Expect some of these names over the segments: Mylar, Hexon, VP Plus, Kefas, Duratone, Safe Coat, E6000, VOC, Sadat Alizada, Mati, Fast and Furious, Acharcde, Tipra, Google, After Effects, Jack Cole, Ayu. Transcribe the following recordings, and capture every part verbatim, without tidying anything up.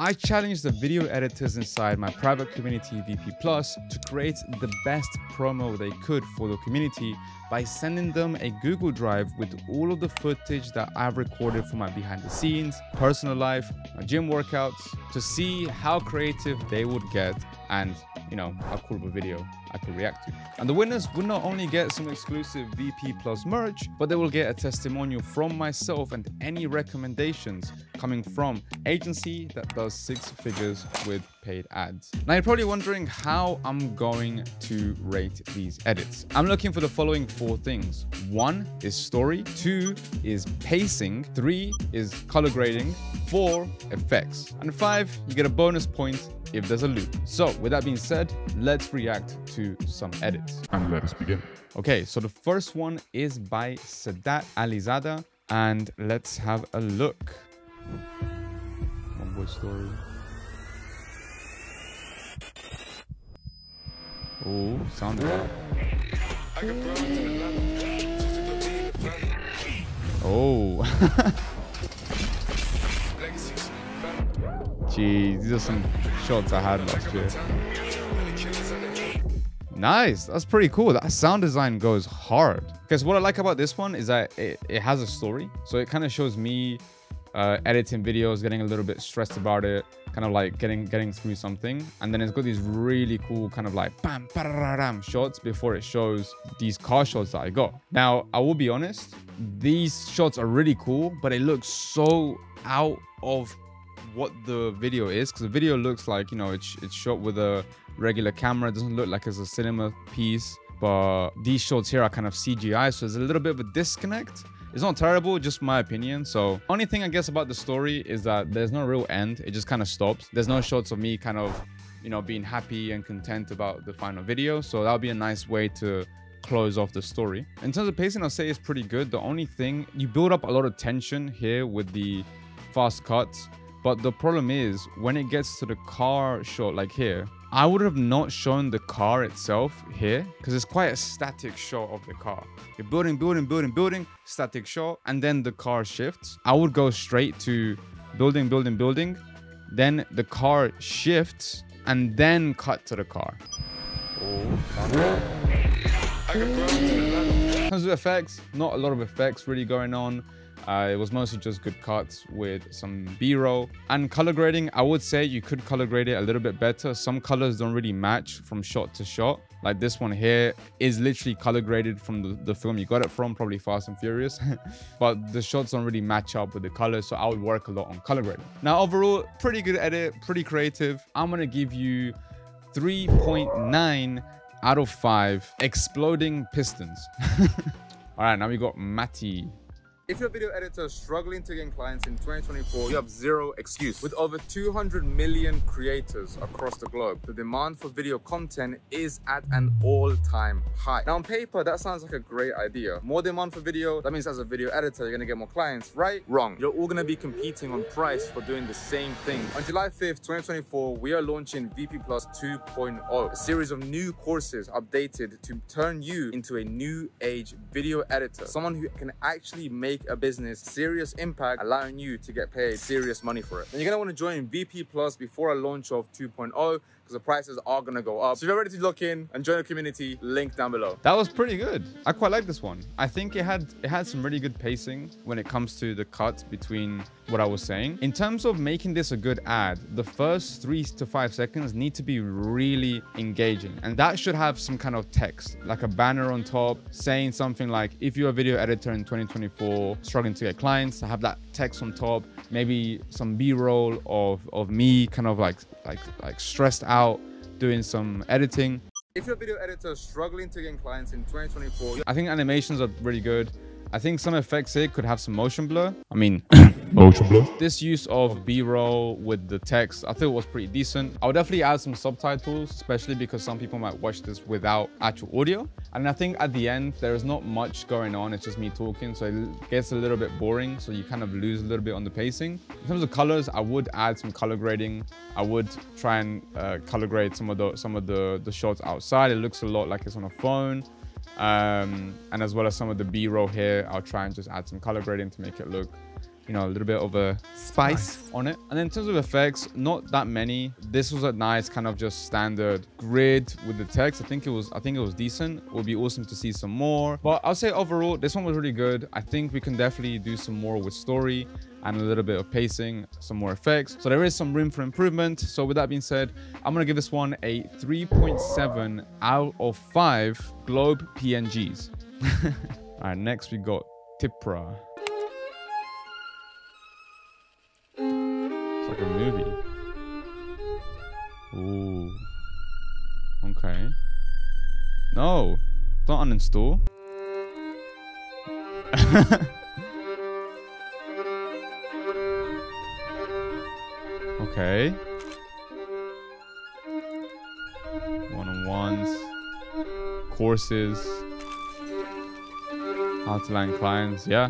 I challenged the video editors inside my private community V P Plus to create the best promo they could for the community by sending them a Google Drive with all of the footage that I've recorded for my behind the scenes, personal life, my gym workouts, to see how creative they would get and, you know, how cool of a video I could react to. And the winners would not only get some exclusive V P Plus merch, but they will get a testimonial from myself and any recommendations coming from agency that does six figures with paid ads. Now you're probably wondering how I'm going to rate these edits. I'm looking for the following four things. One is story, two is pacing, three is color grading, four effects, and five, you get a bonus point if there's a loop. So with that being said, let's react to some edits. And let us begin. Okay, so the first one is by Sadat Alizada, and let's have a look. Homeboy story. Oh, sound good. Oh. Jeez, these are some shots I had last year. Nice, that's pretty cool. That sound design goes hard. Because what I like about this one is that it, it has a story. So it kind of shows me uh, editing videos, getting a little bit stressed about it, kind of like getting getting through something. And then it's got these really cool kind of like bam, pararam shots before it shows these car shots that I got. Now, I will be honest, these shots are really cool, but it looks so out of what the video is, because the video looks like, you know, it's it's shot with a regular camera. It doesn't look like it's a cinema piece, but these shots here are kind of C G I, so there's a little bit of a disconnect. It's not terrible, just my opinion. So only thing I guess about the story is that there's no real end. It just kind of stops. There's no shots of me kind of, you know, being happy and content about the final video, so that'll be a nice way to close off the story. In terms of pacing, I'll say it's pretty good. The only thing, you build up a lot of tension here with the fast cuts. But the problem is, when it gets to the car shot like here, I would have not shown the car itself here, because it's quite a static shot of the car. You're building, building, building, building, static shot, and then the car shifts. I would go straight to building, building, building, then the car shifts, and then cut to the car. In terms of effects, not a lot of effects really going on. Uh, it was mostly just good cuts with some B-roll. And color grading, I would say you could color grade it a little bit better. Some colors don't really match from shot to shot. Like this one here is literally color graded from the, the film you got it from, probably Fast and Furious. But the shots don't really match up with the colors, so I would work a lot on color grading. Now, overall, pretty good edit, pretty creative. I'm gonna give you three point nine out of five exploding pistons. All right, now we got Mati. If you're a video editor struggling to gain clients in twenty twenty-four, you have zero excuse. With over two hundred million creators across the globe, the demand for video content is at an all-time high. Now on paper, that sounds like a great idea. More demand for video, that means as a video editor, you're gonna get more clients, right? Wrong. You're all gonna be competing on price for doing the same thing. On July fifth, twenty twenty-four, we are launching V P Plus two point oh, a series of new courses updated to turn you into a new age video editor, someone who can actually make a business serious impact, allowing you to get paid serious money for it. And you're gonna want to join V P Plus before a launch of two point oh, because the prices are gonna go up. So if you're ready to lock in and join the community, link down below. That was pretty good. I quite like this one. I think it had it had some really good pacing when it comes to the cuts between what I was saying. In terms of making this a good ad, the first three to five seconds need to be really engaging, and that should have some kind of text, like a banner on top saying something like, if you're a video editor in twenty twenty-four struggling to get clients, have that text on top, maybe some B-roll of of me kind of like like like stressed out doing some editing. If you're a video editor struggling to gain clients in twenty twenty-four, I think animations are really good. I think some effects here could have some motion blur. I mean, motion blur. This use of B-roll with the text, I thought was pretty decent. I would definitely add some subtitles, especially because some people might watch this without actual audio. And I think at the end, there is not much going on. It's just me talking, so it gets a little bit boring. So you kind of lose a little bit on the pacing. In terms of colors, I would add some color grading. I would try and uh, color grade some of the some of the the shots outside. It looks a lot like it's on a phone. Um, and as well as some of the B-roll here, I'll try and just add some color grading to make it look you know, a little bit of a spice nice. on it. And then in terms of effects, not that many. This was a nice kind of just standard grid with the text. I think it was, I think it was decent. It would be awesome to see some more. But I'll say overall, this one was really good. I think we can definitely do some more with story and a little bit of pacing, some more effects. So there is some room for improvement. So with that being said, I'm gonna give this one a three point seven out of five globe P N Gs. All right, next we got Tipra. It's like a movie. Ooh. Okay. No, don't uninstall. Okay. One-on-ones, courses, how to land clients, yeah.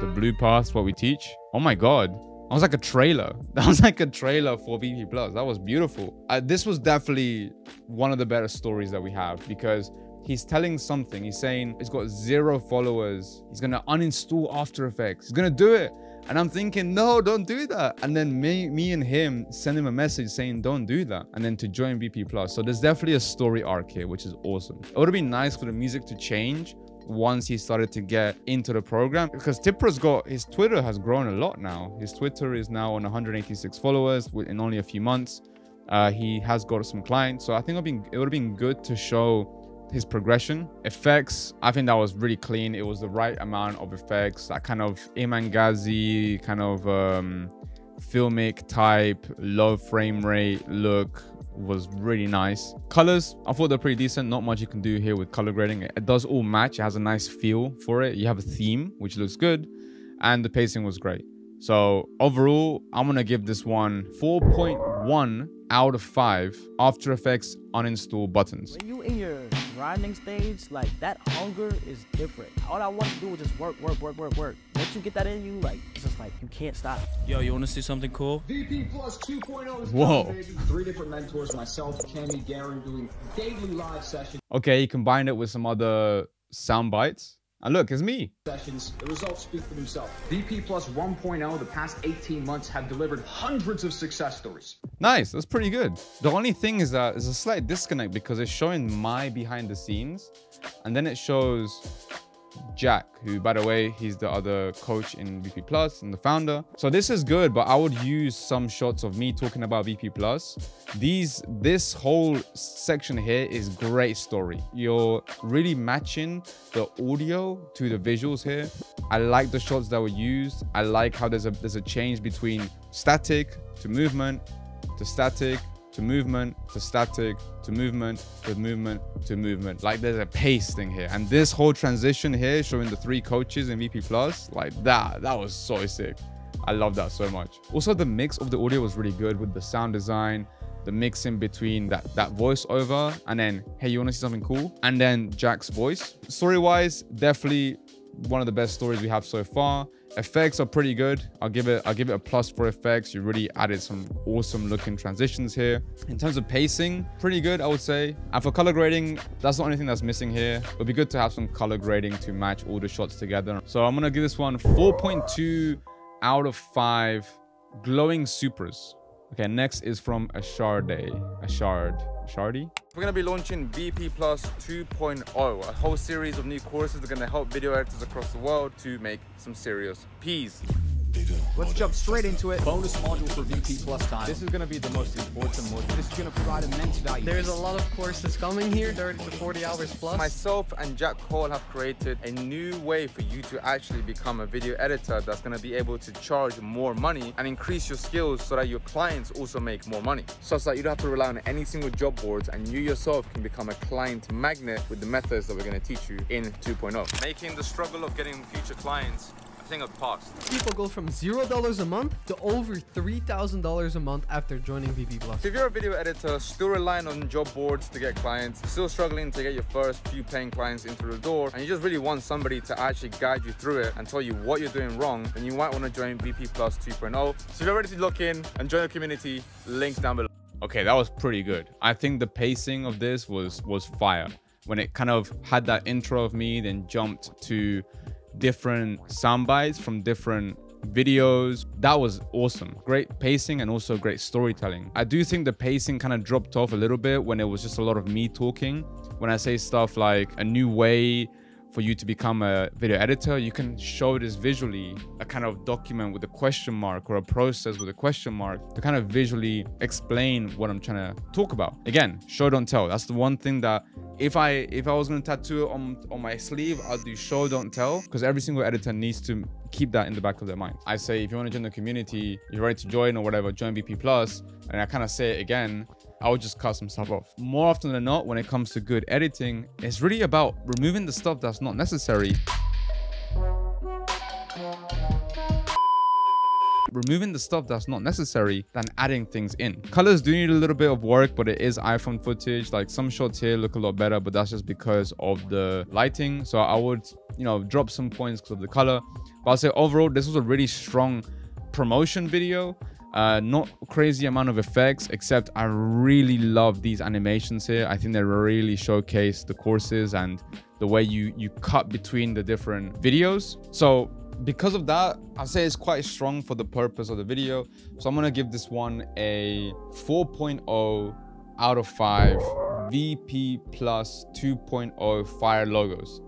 The blue pass, what we teach. Oh my God, that was like a trailer. That was like a trailer for V P Plus. That was beautiful. Uh, this was definitely one of the better stories that we have because he's telling something. He's saying he's got zero followers. He's gonna uninstall After Effects. He's gonna do it. And I'm thinking, no, don't do that. And then me, me and him send him a message saying, don't do that. And then to join V P Plus. So there's definitely a story arc here, which is awesome. It would have been nice for the music to change once he started to get into the program, because Tipra's got, his Twitter has grown a lot now. His Twitter is now on one hundred eighty-six followers in only a few months. Uh, he has got some clients. So I think it would have been, it would have been good to show his progression. Effects, I think that was really clean. It was the right amount of effects, that kind of Imangazi kind of um filmic type low frame rate look was really nice. Colors, I thought they're pretty decent. Not much you can do here with color grading. It does all match. It has a nice feel for it. You have a theme, which looks good, and the pacing was great. So overall, I'm gonna give this one four point one out of five After Effects uninstall buttons. When you in your grinding stage, like that hunger is different. All I want to do is just work, work, work, work, work. Once you get that in you, like it's just like you can't stop. Yo, you want to see something cool? V P Plus two point oh is whoa. Coming, baby. Three different mentors, myself, Cammy, Garen, doing daily live sessions. Okay, you combined it with some other sound bites. And look, it's me. Sessions, the results speak for themselves. V P Plus one point oh, the past eighteen months have delivered hundreds of success stories. Nice, that's pretty good. The only thing is that there's a slight disconnect because it's showing my behind the scenes and then it shows Jack, who, by the way, he's the other coach in V P Plus and the founder. So this is good, but I would use some shots of me talking about V P Plus. These, this whole section here is great story. You're really matching the audio to the visuals here. I like the shots that were used. I like how there's a, there's a change between static to movement, to static, to movement, to static, to movement, to movement, to movement. Like there's a pace thing here. And this whole transition here showing the three coaches in V P Plus, like that, that was so sick. I love that so much. Also, the mix of the audio was really good with the sound design, the mixing between that, that voiceover and then, hey, you wanna see something cool? And then Jack's voice. Story-wise, definitely one of the best stories we have so far. Effects are pretty good. I'll give it, I'll give it a plus for effects. You really added some awesome looking transitions here. In terms of pacing, pretty good, I would say. And for color grading, that's not anything that's missing here. It'd be good to have some color grading to match all the shots together. So I'm gonna give this one four point two out of five glowing supers. Okay, next is from Acharcde. Acharcde. Acharcde? We're going to be launching V P Plus two point oh, a whole series of new courses that are going to help video editors across the world to make some serious peas. Let's jump straight into it. Bonus module for V P Plus time. This is going to be the most important module. This is going to provide immense value. There's a lot of courses coming here, thirty to forty hours plus. Myself and Jack Cole have created a new way for you to actually become a video editor that's going to be able to charge more money and increase your skills so that your clients also make more money. Such that you don't have to rely on any single job boards and you yourself can become a client magnet with the methods that we're going to teach you in two point oh. Making the struggle of getting future clients of the past. People go from zero dollars a month to over three thousand dollars a month after joining V P Plus. So if you're a video editor still relying on job boards to get clients, still struggling to get your first few paying clients into the door, and you just really want somebody to actually guide you through it and tell you what you're doing wrong, then you might want to join V P Plus two point oh. So if you're ready to lock in and join the community, links down below. Okay, that was pretty good. I think the pacing of this was was fire. When it kind of had that intro of me, then jumped to different sound bites from different videos. That was awesome. Great pacing and also great storytelling. I do think the pacing kind of dropped off a little bit when it was just a lot of me talking. When I say stuff like a new way for you to become a video editor, you can show this visually, a kind of document with a question mark or a process with a question mark to kind of visually explain what I'm trying to talk about. Again, show, don't tell. That's the one thing that if I if I was going to tattoo it on, on my sleeve, I'll do show, don't tell, because every single editor needs to keep that in the back of their mind. I say, if you want to join the community, you're ready to join or whatever, join V P Plus. And I kind of say it again, I would just cut some stuff off. More often than not, when it comes to good editing, it's really about removing the stuff that's not necessary. Removing the stuff that's not necessary than adding things in. Colors do need a little bit of work, but it is iPhone footage. Like some shots here look a lot better, but that's just because of the lighting. So I would, you know, drop some points because of the color. But I'll say overall, this was a really strong promotion video. Uh, not crazy amount of effects, except I really love these animations here. I think they really showcase the courses and the way you, you cut between the different videos. So because of that, I'd say it's quite strong for the purpose of the video. So I'm going to give this one a four point oh out of five V P Plus two point oh fire logos.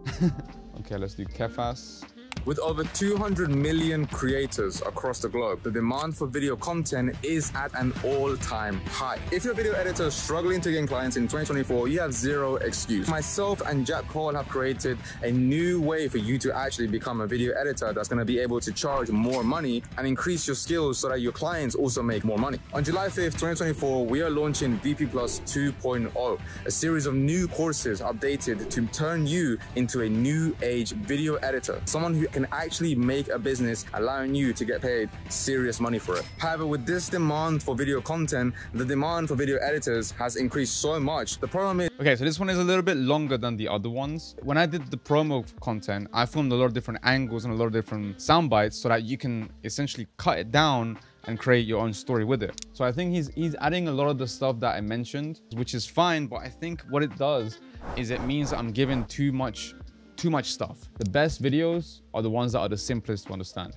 Okay, let's do Kefas. With over two hundred million creators across the globe, the demand for video content is at an all-time high. If you're a video editor is struggling to gain clients in twenty twenty-four, you have zero excuse. Myself and Jack Cole have created a new way for you to actually become a video editor that's going to be able to charge more money and increase your skills so that your clients also make more money. On July fifth, twenty twenty-four, we are launching V P Plus two point oh, a series of new courses updated to turn you into a new age video editor, someone who can actually make a business, allowing you to get paid serious money for it. However, with this demand for video content, the demand for video editors has increased so much. The problem is... Okay, so this one is a little bit longer than the other ones. When I did the promo content, I filmed a lot of different angles and a lot of different sound bites so that you can essentially cut it down and create your own story with it. So I think he's, he's adding a lot of the stuff that I mentioned, which is fine, but I think what it does is it means I'm giving too much Too much stuff. The best videos are the ones that are the simplest to understand.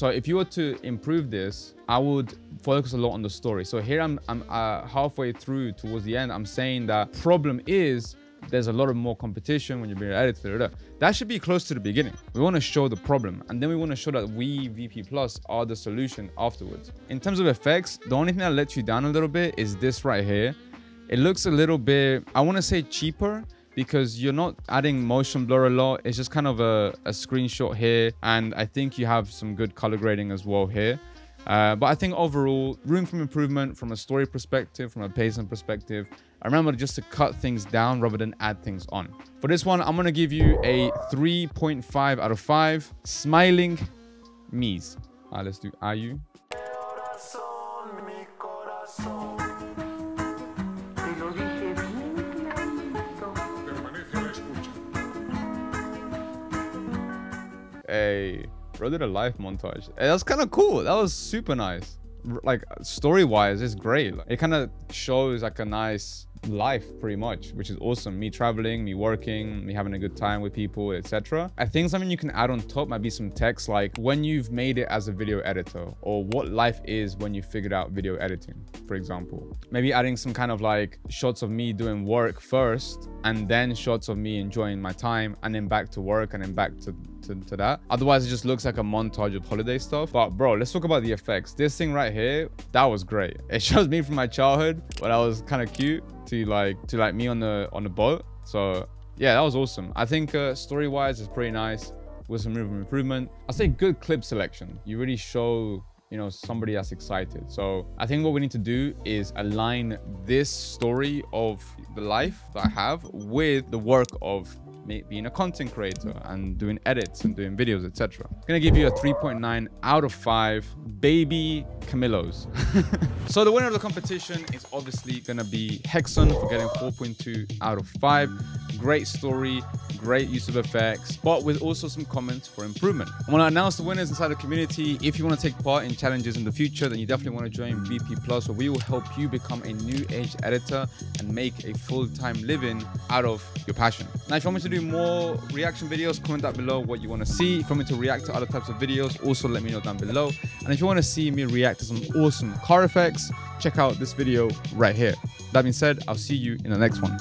So if you were to improve this, I would focus a lot on the story. So here I'm, I'm uh, halfway through towards the end, I'm saying that problem is there's a lot of more competition when you're being an editor. That should be close to the beginning. We want to show the problem, and then we want to show that we, V P Plus, are the solution afterwards. In terms of effects, the only thing that lets you down a little bit is this right here. It looks a little bit, I want to say cheaper, because you're not adding motion blur a lot. It's just kind of a, a screenshot here. And I think you have some good color grading as well here. Uh, but I think overall, room for improvement from a story perspective, from a pacing perspective. I remember just to cut things down rather than add things on. For this one, I'm going to give you a three point five out of five smiling me's. All right, let's do Ayu. Hey, bro did a life montage. Hey, that's kind of cool. That was super nice. Like story-wise, it's great. Like, it kind of shows like a nice life pretty much, which is awesome. Me traveling, me working, me having a good time with people, et cetera. I think something you can add on top might be some text like when you've made it as a video editor, or what life is when you figured out video editing, for example. Maybe adding some kind of like shots of me doing work first, and then shots of me enjoying my time, and then back to work, and then back to To, to that. Otherwise, it just looks like a montage of holiday stuff. But bro, let's talk about the effects. This thing right here, that was great. It shows me from my childhood when I was kind of cute to like to like me on the on the boat. So yeah, that was awesome. I think uh, story-wise, it's pretty nice with some room for improvement. I'd say good clip selection. You really show, you know, somebody that's excited. So I think what we need to do is align this story of the life that I have with the work of being a content creator and doing edits and doing videos, etc. I'm gonna give you a three point nine out of five baby Camillos. So the winner of the competition is obviously going to be Hexon for getting four point two out of five. Great story, great use of effects, but with also some comments for improvement. I want to announce the winners inside the community. If you want to take part in challenges in the future, then you definitely want to join V P Plus, where we will help you become a new age editor and make a full-time living out of your passion. Now, if you want me to do more reaction videos, comment down below what you want to see. If you want me to react to other types of videos, also let me know down below. And if you want to see me react to some awesome car effects, check out this video right here. That being said, I'll see you in the next one.